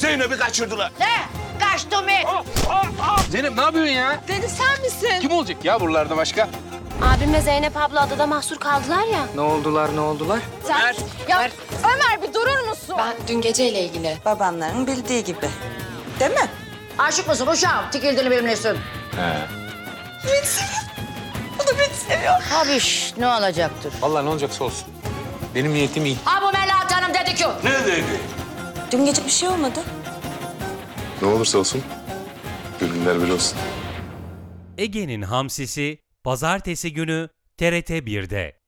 Zeynep'i kaçırdılar. Ne? Kaçtı mı? Zeynep ne yapıyorsun ya? Deniz sen misin? Kim olacak ya buralarda başka? Abimle Zeynep abla adada mahsur kaldılar ya. Ne oldular? Ömer. Ya Ömer bir durur musun? Ben dün geceyle ilgili. Babamların bildiği gibi. Değil mi? Aşık mısın uşağım? Tikildini benimlesin. O da beni seviyor. Abi ne olacaktır? Vallahi ne olacaksa olsun. Benim niyetim iyi. Ha bu Melahat Hanım dedi ki. Ne dedi? Dün gece bir şey olmadı. Ne olursa olsun, günler bir olsun. Ege'nin Hamsisi, pazartesi günü TRT 1'de.